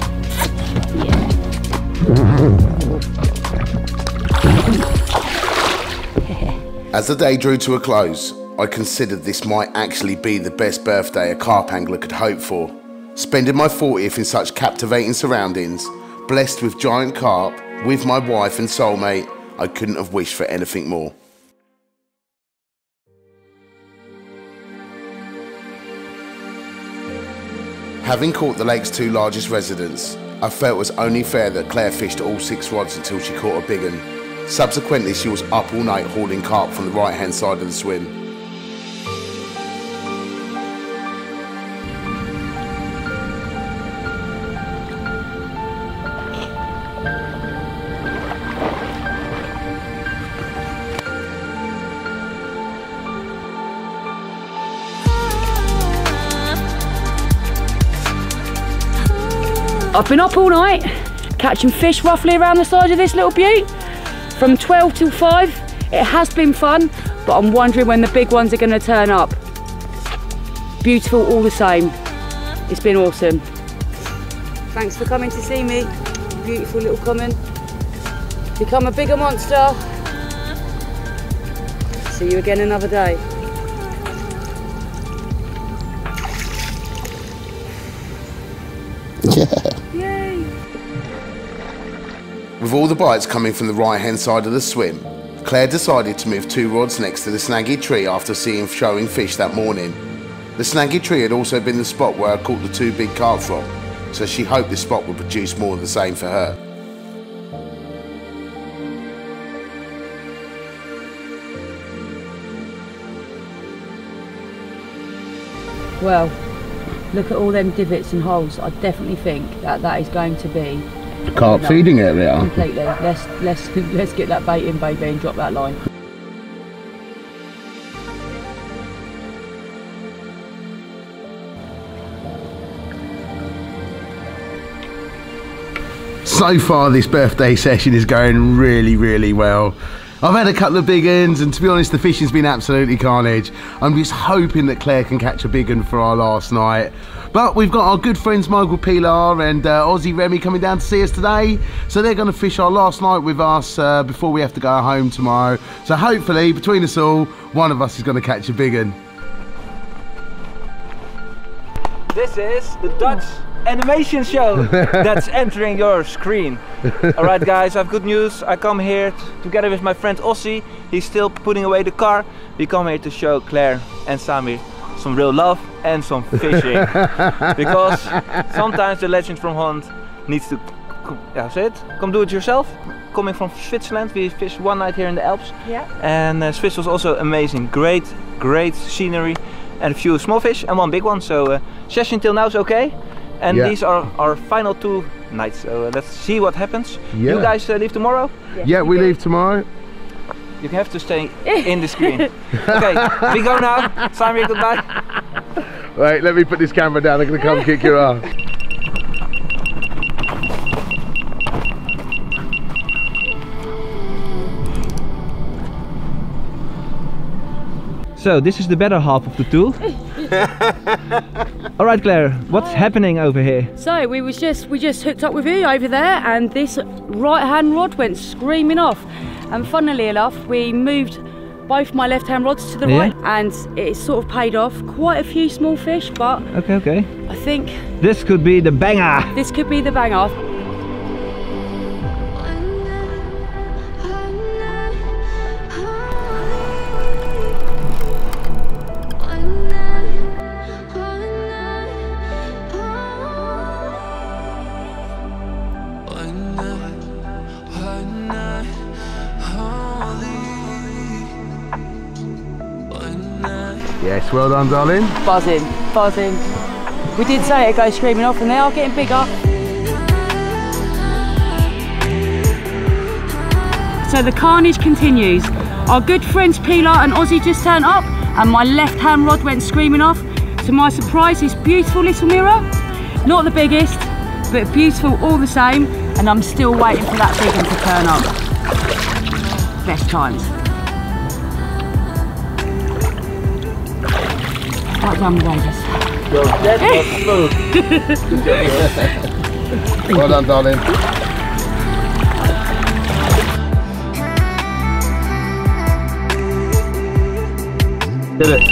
Yeah. As the day drew to a close, I considered this might actually be the best birthday a carp angler could hope for. Spending my 40th in such captivating surroundings, blessed with giant carp, with my wife and soulmate, I couldn't have wished for anything more. Having caught the lake's two largest residents, I felt it was only fair that Claire fished all 6 rods until she caught a big one. Subsequently, she was up all night hauling carp from the right-hand side of the swim. I've been up all night, catching fish roughly around the side of this little butte, from 12 till 5. It has been fun, but I'm wondering when the big ones are gonna turn up. Beautiful all the same. It's been awesome. Thanks for coming to see me. Beautiful little common. Become a bigger monster. See you again another day. Yeah. Yay. With all the bites coming from the right-hand side of the swim, Claire decided to move 2 rods next to the snaggy tree after seeing showing fish that morning. The snaggy tree had also been the spot where I caught the 2 big carp from, so she hoped this spot would produce more of the same for her. Well, look at all them divots and holes. I definitely think that is going to be carp feeding area. Completely. Let's get that bait in, baby, and drop that line. So far, this birthday session is going really, really well. I've had a couple of big uns, and to be honest, the fishing's been absolutely carnage. I'm just hoping that Claire can catch a big un for our last night. But we've got our good friends Michael Pilar and Ozzy Remy coming down to see us today. So they're gonna fish our last night with us before we have to go home tomorrow. So hopefully, between us all, one of us is gonna catch a big un. This is the Dutch animation show that's entering your screen. Alright guys, I've good news. I come here together with my friend Ozzy. He's still putting away the car. We come here to show Claire and Samir some real love and some fishing. Because sometimes the legend from Holland needs to come do it yourself. Coming from Switzerland, we fished one night here in the Alps. Yeah. And Swiss was also amazing. Great, great scenery and a few small fish and one big one. So session till now is okay. And yeah, these are our final 2 nights, so let's see what happens. Yeah. You guys leave tomorrow? Yeah, we leave tomorrow. You have to stay in the screen. Okay, we go now. Samir, goodbye. Right, let me put this camera down. I'm going to come kick your ass. So, this is the better half of the 2. All right, Claire, what's happening over here? So we just hooked up with you over there, and this right-hand rod went screaming off. And funnily enough, we moved both my left-hand rods to the right, and it sort of paid off. Quite a few small fish, but okay. I think this could be the banger. This could be the banger. Yes, well done, darling. Buzzing, buzzing. We did say it goes screaming off and they are getting bigger. So the carnage continues. Our good friends Pilar and Ozzy just turned up and my left hand rod went screaming off. To my surprise, this beautiful little mirror, not the biggest, but beautiful all the same, and I'm still waiting for that big one to turn up. Best times. Right done, ladies. Well done, darling. Did it.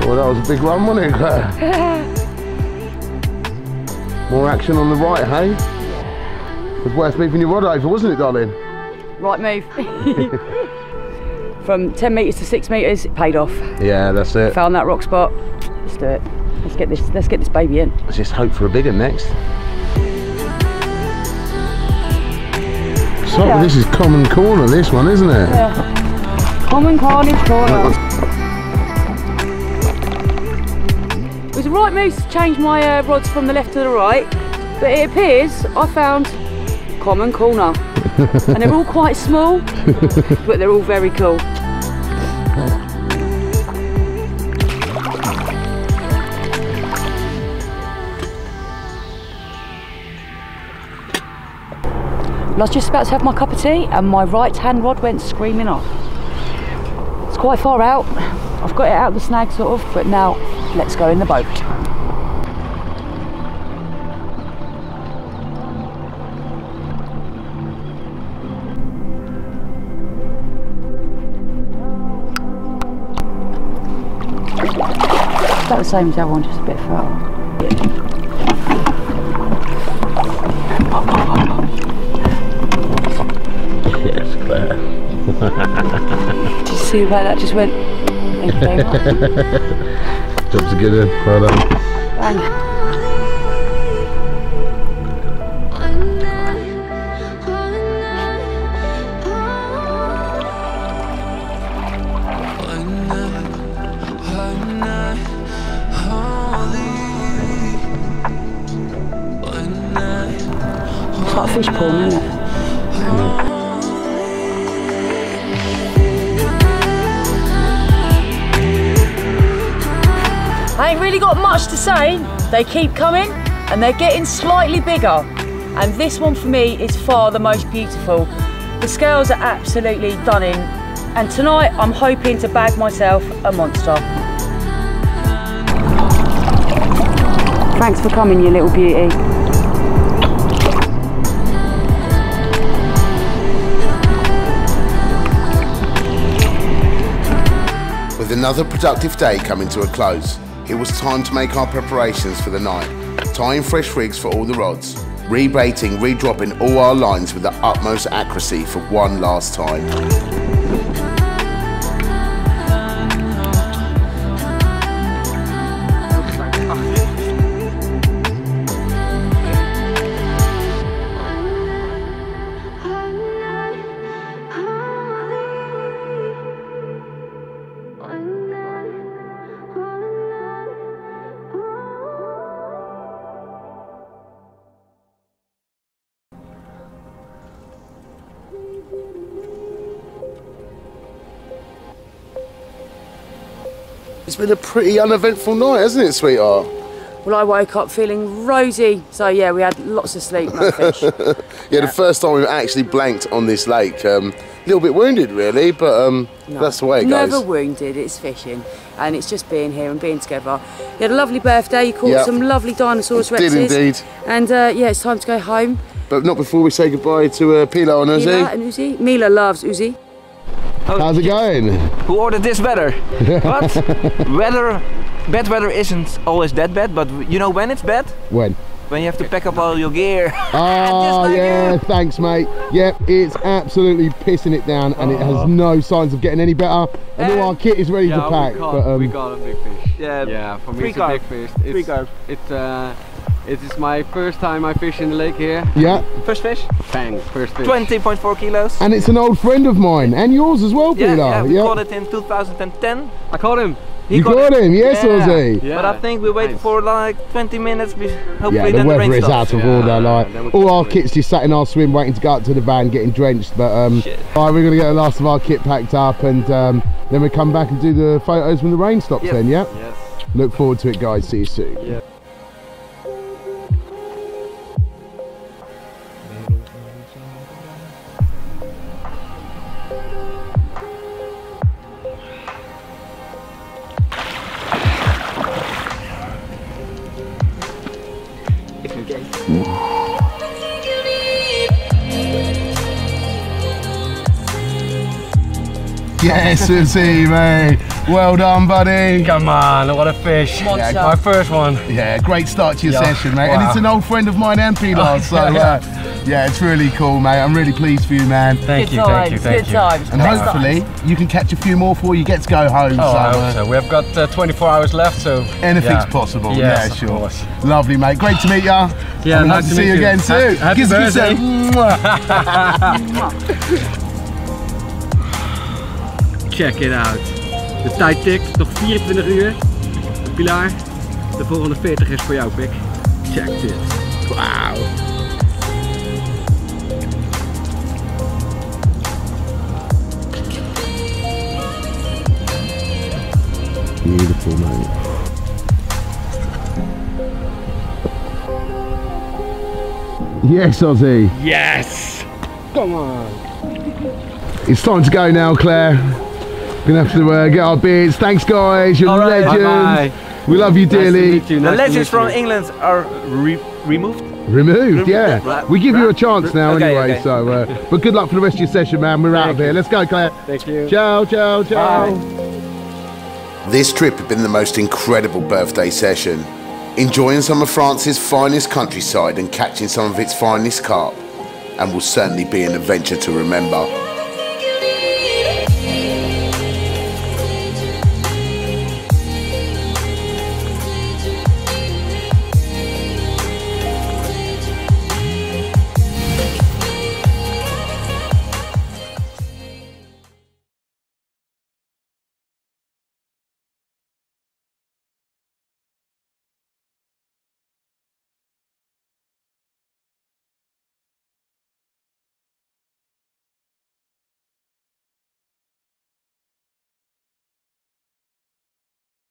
Well, that was a big one, wasn't it? More action on the right, hey? It was worth moving your rod over, wasn't it, darling? Right move. From 10 metres to 6 metres, it paid off. Yeah, that's it. Found that rock spot. Let's do it. Let's get this baby in. Let's just hope for a big one next. So, yeah. This is common corner, this one, isn't it? Yeah. Common carnage corner. It was the right move to change my rods from the left to the right, but it appears I found common corner. And they're all quite small, but they're all very cool. I was just about to have my cup of tea and my right hand rod went screaming off. It's quite far out. I've got it out of the snag sort of, but now let's go in the boat. It's about the same as the other one, just a bit further. Did you see where that just went? Thank you very much. Job's a good one. Well done. Bang. It's like a fish pond, isn't it? I ain't really got much to say. They keep coming and they're getting slightly bigger. And this one for me is far the most beautiful. The scales are absolutely stunning. And tonight I'm hoping to bag myself a monster. Thanks for coming, you little beauty. With another productive day coming to a close, it was time to make our preparations for the night, tying fresh rigs for all the rods, rebaiting, redropping all our lines with the utmost accuracy for one last time. It's been a pretty uneventful night, hasn't it, sweetheart? Well, I woke up feeling rosy, so yeah, we had lots of sleep, no fish. Yeah, the first time we've actually blanked on this lake. A little bit wounded, really, but no, that's the way it goes. Never wounded, it's fishing, and it's just being here and being together. You had a lovely birthday, you caught some lovely dinosaurs, rexes. Did indeed. And yeah, it's time to go home. But not before we say goodbye to Pilar and Ozzy. Pilar and Ozzy. Mila loves Ozzy. How's it going? Who ordered this weather? What? Bad weather isn't always that bad, but you know when it's bad? When? When you have to pack up all your gear. Oh, yeah, thanks, mate. Yep, it's absolutely pissing it down and it has no signs of getting any better. And all our kit is ready to pack. We got a big fish. Yeah, for me it's a big fish. It's It is my first time I fish in the lake here. Yeah. First fish? Bang, first fish. 20.4 kilos. And it's an old friend of mine, and yours as well, Pilar. Yeah, we caught it in 2010. I caught him. You caught him, yes, Ozzy. Yeah. But I think we waited for like 20 minutes. Hopefully the weather is out of order. Like, all our kit's just sat in our swim waiting to go up to the van, getting drenched. But we're going to get the last of our kit packed up, and then we come back and do the photos when the rain stops then, yeah? Yes. Look forward to it, guys. See you soon. Yeah. Yes, Ozzy, mate. Well done, buddy. Come on, what a fish. Yeah, my first one. Yeah, great start to your session, mate. Wow. And it's an old friend of mine and Pilar, so yeah, it's really cool, mate. I'm really pleased for you, man. Thank you. Good times. And hopefully you can catch a few more before you get to go home. Oh, so, I hope so. We've got 24 hours left, so... Anything's possible. Yes, yeah, sure. Lovely, mate. Great to meet you. Yeah, nice to see you again, too. Happy birthday. Check it out. De tijd tikt, nog 24 uur. Pilar, de volgende 40 is voor jou, pik. Check dit. Wauw. Beautiful, man. Yes, Ozzy. Yes! Come on. It's time to go now, Claire. Gonna have to get our beards. Thanks, guys. You're legends. Bye -bye. We love you dearly. Nice to meet you. The legends from England are removed. Removed, yeah. Right. We give you a chance now, anyway. So, but good luck for the rest of your session, man. We're out of here. Let's go, Claire. Thank you. Ciao, ciao, ciao. Bye. This trip has been the most incredible birthday session. Enjoying some of France's finest countryside and catching some of its finest carp, and will certainly be an adventure to remember.